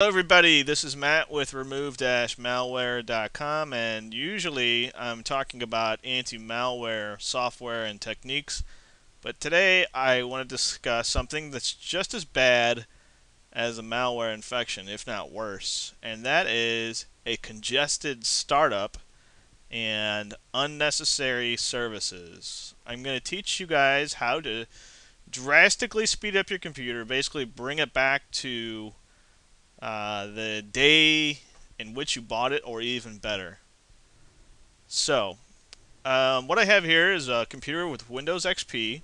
Hello everybody, this is Matt with remove-malware.com, and usually I'm talking about anti-malware software and techniques, but today I want to discuss something that's just as bad as a malware infection, if not worse, and that is a congested startup and unnecessary services. I'm going to teach you guys how to drastically speed up your computer, basically bring it back to the day in which you bought it, or even better. So, what I have here is a computer with Windows XP.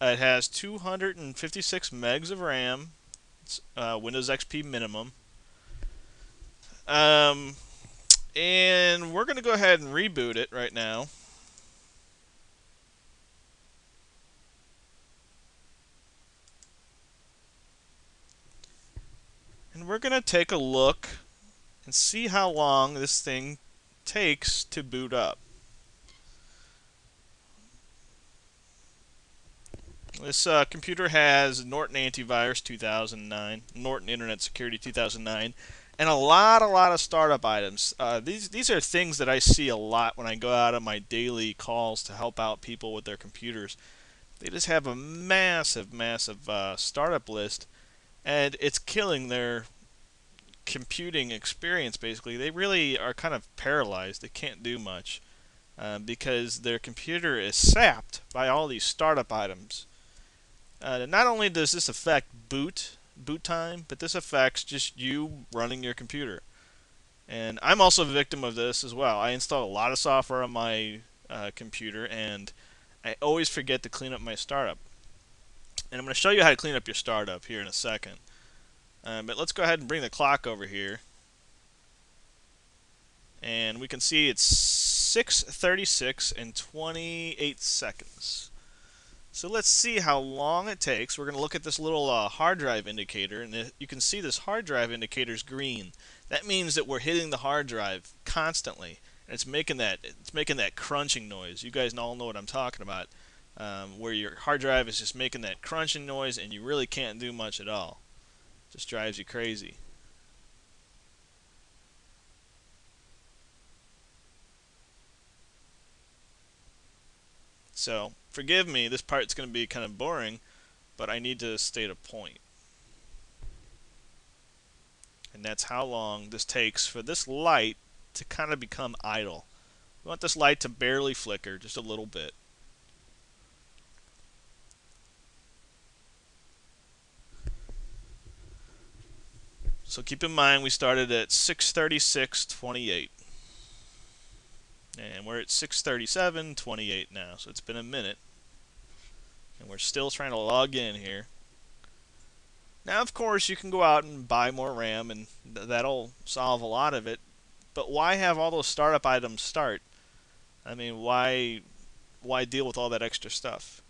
It has 256 megs of RAM. It's Windows XP minimum. And we're going to go ahead and reboot it right now. And we're going to take a look and see how long this thing takes to boot up. This computer has Norton Antivirus 2009, Norton Internet Security 2009, and a lot of startup items. These are things that I see a lot when I go out on my daily calls to help out people with their computers. They just have a massive startup list. And it's killing their computing experience, basically. They really are kind of paralyzed. They can't do much because their computer is sapped by all these startup items. Not only does this affect boot time, but this affects just you running your computer. And I'm also a victim of this as well. I install a lot of software on my computer, and I always forget to clean up my startup. And I'm going to show you how to clean up your startup here in a second. But let's go ahead and bring the clock over here. And we can see it's 6:36 and 28 seconds. So let's see how long it takes. We're going to look at this little hard drive indicator. And you can see this hard drive indicator is green. That means that we're hitting the hard drive constantly. And it's making that crunching noise. You guys all know what I'm talking about. Where your hard drive is just making that crunching noise and you really can't do much at all. Just drives you crazy. So, forgive me, this part's going to be kind of boring, but I need to state a point. And that's how long this takes for this light to kind of become idle. We want this light to barely flicker, just a little bit. So keep in mind we started at 6:36:28, and we're at 6:37:28 now, so it's been a minute, and we're still trying to log in here. Now of course you can go out and buy more RAM, and that'll solve a lot of it, but why have all those startup items start? I mean, why deal with all that extra stuff?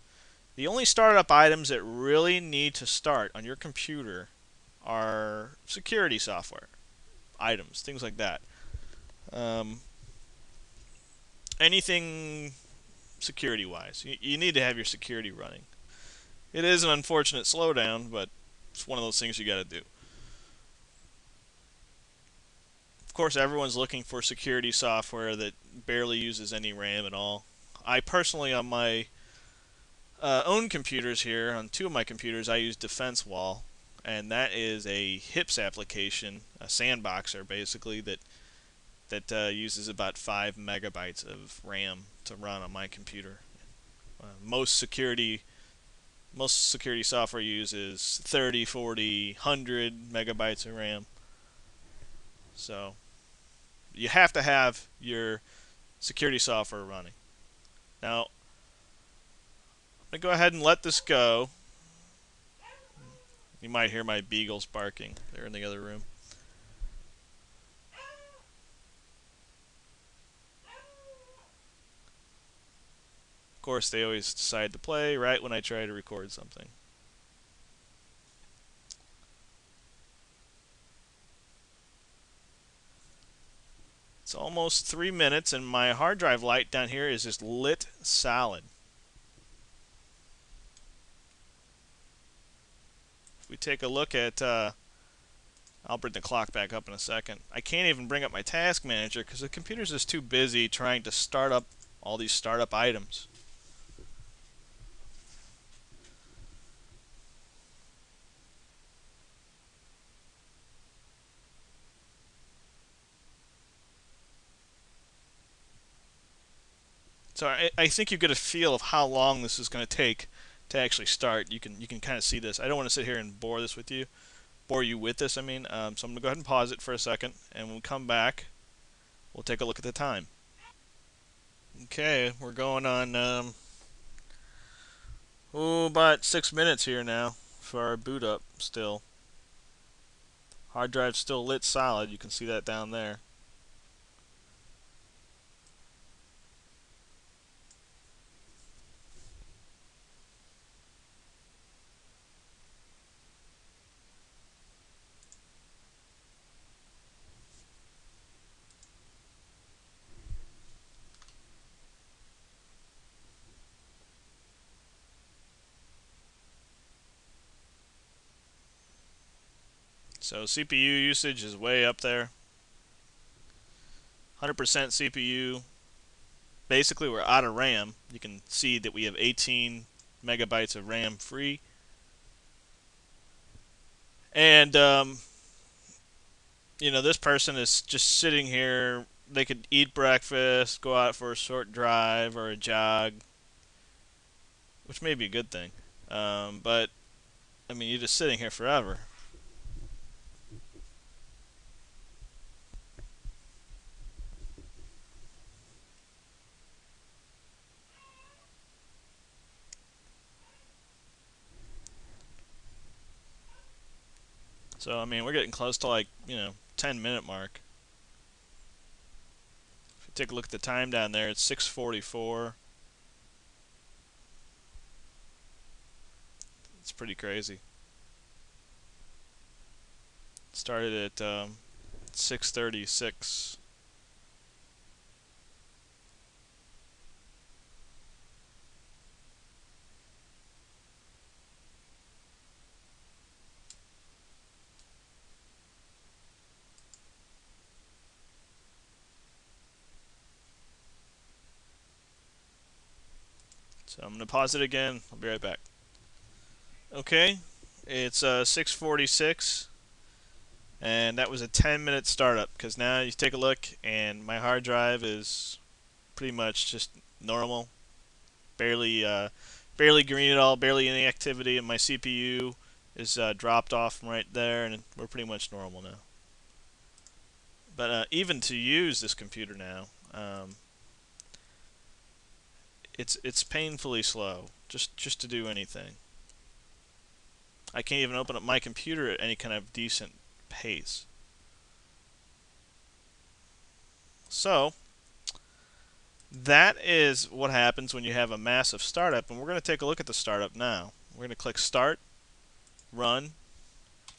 The only startup items that really need to start on your computer are security software items, things like that. Anything security-wise, you need to have your security running. It is an unfortunate slowdown, but it's one of those things you got to do. Of course, everyone's looking for security software that barely uses any RAM at all. I personally, on my own computers here, on two of my computers, I use Defense Wall. And that is a HIPS application, a sandboxer basically, that uses about 5 MB of RAM to run on my computer. Most security software uses 30, 40, 100 megabytes of RAM. So you have to have your security software running. Now, I'm going to go ahead and let this go. You might hear my beagles barking. They're in the other room. Of course, they always decide to play right when I try to record something. It's almost 3 minutes, and my hard drive light down here is just lit solid. We take a look at I'll bring the clock back up in a second. I can't even bring up my task manager because the computer's just too busy trying to start up all these startup items. So I think you get a feel of how long this is going to take to actually start. You can kind of see this. I don't want to sit here and bore you with this. So I'm going to go ahead and pause it for a second, and when we come back, we'll take a look at the time. Okay, we're going on about 6 minutes here now for our boot up still. Hard drive's still lit solid. You can see that down there. So CPU usage is way up there. 100% CPU. Basically, we're out of RAM. You can see that we have 18 megabytes of RAM free. And, you know, this person is just sitting here. They could eat breakfast, go out for a short drive or a jog, which may be a good thing. But, I mean, you're just sitting here forever. So, I mean, we're getting close to, like, you know, 10-minute mark. If you take a look at the time down there, it's 6:44. It's pretty crazy. It started at 6:36. So I'm going to pause it again. I'll be right back. Okay, it's 6:46, and that was a 10-minute startup, because now you take a look, and my hard drive is pretty much just normal, barely green at all, barely any activity, and my CPU is dropped off from right there, and we're pretty much normal now. But even to use this computer now, It's painfully slow just to do anything. I can't even open up my computer at any kind of decent pace. So that is what happens when you have a massive startup, and we're going to take a look at the startup now. We're going to click Start, Run,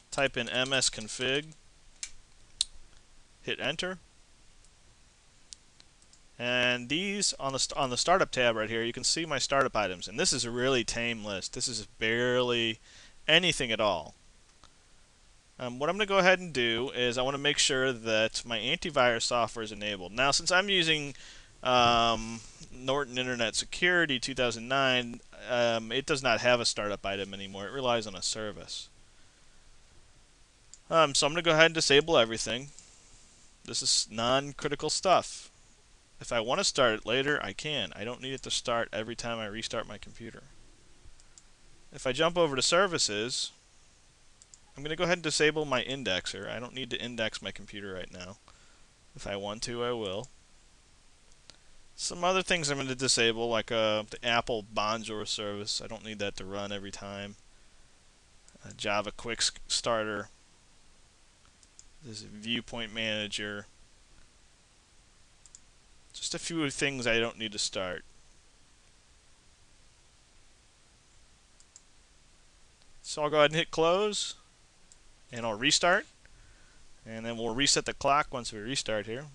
type in msconfig, hit Enter. And these, on the startup tab right here, you can see my startup items. And this is a really tame list. This is barely anything at all. What I'm going to go ahead and do is I want to make sure that my antivirus software is enabled. Now, since I'm using Norton Internet Security 2009, it does not have a startup item anymore. It relies on a service. So I'm going to go ahead and disable everything. This is non-critical stuff. If I want to start it later, I can. I don't need it to start every time I restart my computer. If I jump over to Services, I'm going to go ahead and disable my indexer. I don't need to index my computer right now. If I want to, I will. Some other things I'm going to disable, like the Apple Bonjour service. I don't need that to run every time. Java Quick Starter. This is Viewpoint Manager. Just a few things I don't need to start. So I'll go ahead and hit close, and I'll restart, and then we'll reset the clock once we restart here.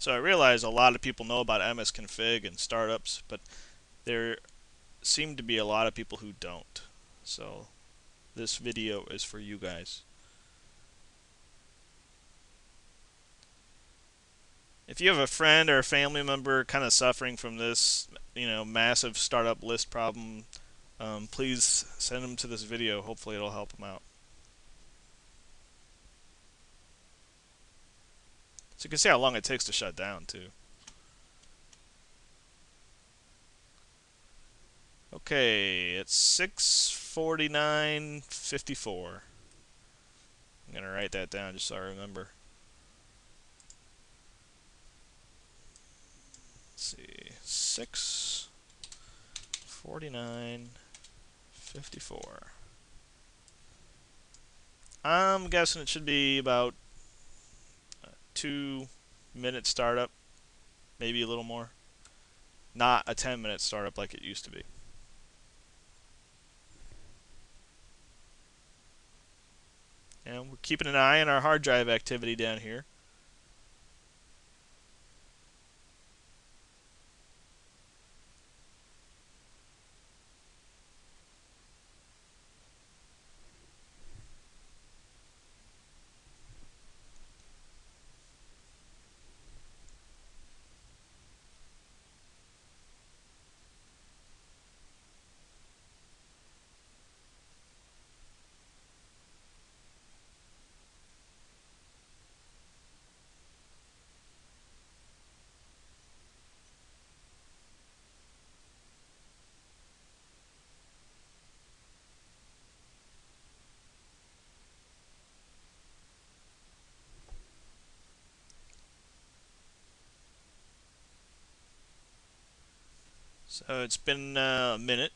So I realize a lot of people know about msconfig and startups, but there seem to be a lot of people who don't. So this video is for you guys. If you have a friend or a family member kind of suffering from this, massive startup list problem, please send them to this video. Hopefully it'll help them out. So you can see how long it takes to shut down too. Okay, it's 6:49:54. I'm gonna write that down just so I remember. Let's see, 6:49:54. I'm guessing it should be about 2-minute startup, maybe a little more. Not a 10-minute startup like it used to be. And we're keeping an eye on our hard drive activity down here. So it's been a minute.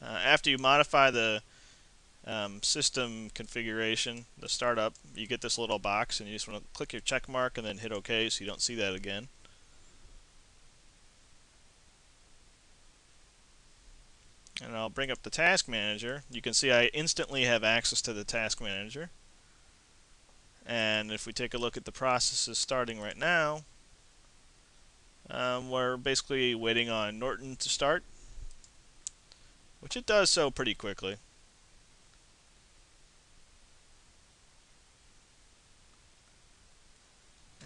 After you modify the system configuration, the startup, you get this little box, and you just want to click your check mark and then hit OK so you don't see that again. And I'll bring up the task manager. You can see I instantly have access to the task manager. And if we take a look at the processes starting right now, we're basically waiting on Norton to start, which it does so pretty quickly.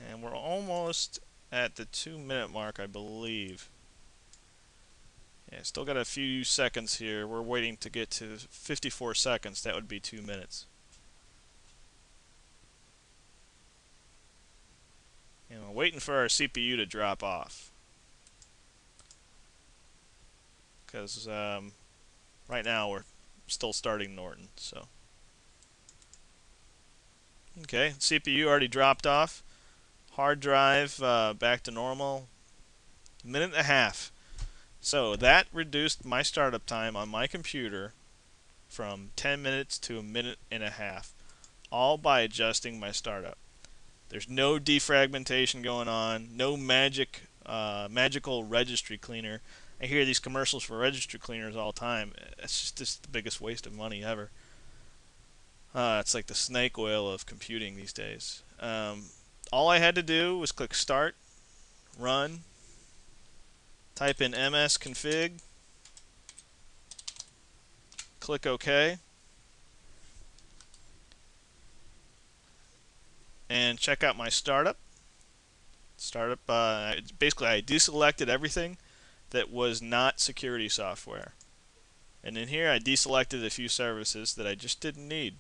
And we're almost at the 2-minute mark, I believe. Yeah, still got a few seconds here. We're waiting to get to 54 seconds. That would be 2 minutes. And we're waiting for our CPU to drop off. Because right now we're still starting Norton. So okay, CPU already dropped off. Hard drive back to normal. Minute and a half. So that reduced my startup time on my computer from 10 minutes to a minute and a half, all by adjusting my startup. There's no defragmentation going on, no magical registry cleaner. I hear these commercials for registry cleaners all the time. It's just the biggest waste of money ever. It's like the snake oil of computing these days. All I had to do was click Start, Run, type in msconfig, click OK, and check out my startup. Basically I deselected everything that was not security software. And in here I deselected a few services that I just didn't need.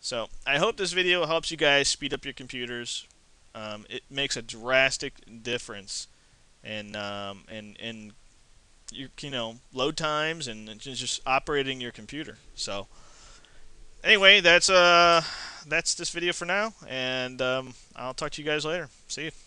So I hope this video helps you guys speed up your computers. It makes a drastic difference. And load times and just operating your computer. So anyway, that's this video for now, and I'll talk to you guys later. See you.